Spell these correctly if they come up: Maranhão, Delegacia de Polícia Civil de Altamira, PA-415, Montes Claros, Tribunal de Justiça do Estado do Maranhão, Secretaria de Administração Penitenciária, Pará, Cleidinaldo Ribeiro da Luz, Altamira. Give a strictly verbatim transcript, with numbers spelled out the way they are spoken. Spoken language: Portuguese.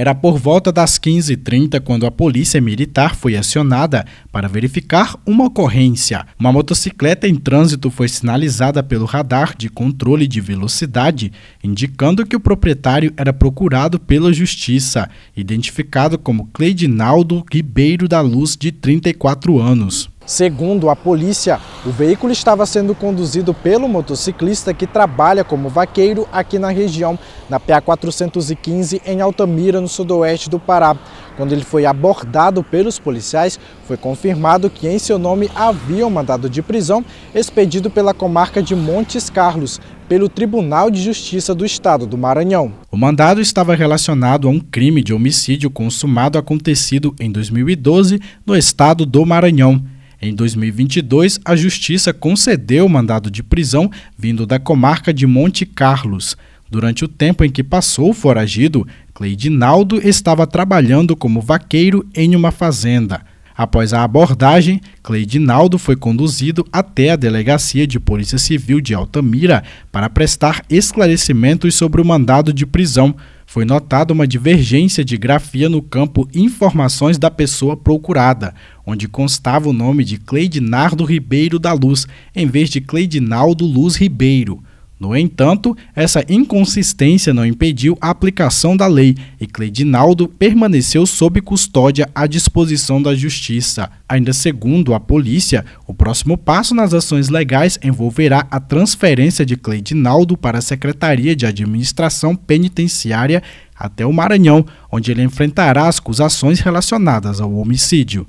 Era por volta das quinze e trinta quando a polícia militar foi acionada para verificar uma ocorrência. Uma motocicleta em trânsito foi sinalizada pelo radar de controle de velocidade, indicando que o proprietário era procurado pela justiça, identificado como Cleidinaldo Ribeiro da Luz, de trinta e quatro anos. Segundo a polícia, o veículo estava sendo conduzido pelo motociclista que trabalha como vaqueiro aqui na região, na P A quatrocentos e quinze, em Altamira, no sudoeste do Pará. Quando ele foi abordado pelos policiais, foi confirmado que em seu nome havia um mandado de prisão expedido pela comarca de Montes Claros, pelo Tribunal de Justiça do Estado do Maranhão. O mandado estava relacionado a um crime de homicídio consumado acontecido em dois mil e doze no estado do Maranhão. Em dois mil e vinte e dois, a Justiça concedeu o mandado de prisão vindo da comarca de Montes Claros. Durante o tempo em que passou foragido, Cleidinaldo estava trabalhando como vaqueiro em uma fazenda. Após a abordagem, Cleidinaldo foi conduzido até a Delegacia de Polícia Civil de Altamira para prestar esclarecimentos sobre o mandado de prisão. Foi notada uma divergência de grafia no campo Informações da Pessoa Procurada, onde constava o nome de Cleidinaldo Ribeiro da Luz, em vez de Cleidinaldo Luz Ribeiro. No entanto, essa inconsistência não impediu a aplicação da lei e Cleidinaldo permaneceu sob custódia à disposição da Justiça. Ainda segundo a polícia, o próximo passo nas ações legais envolverá a transferência de Cleidinaldo para a Secretaria de Administração Penitenciária até o Maranhão, onde ele enfrentará as acusações relacionadas ao homicídio.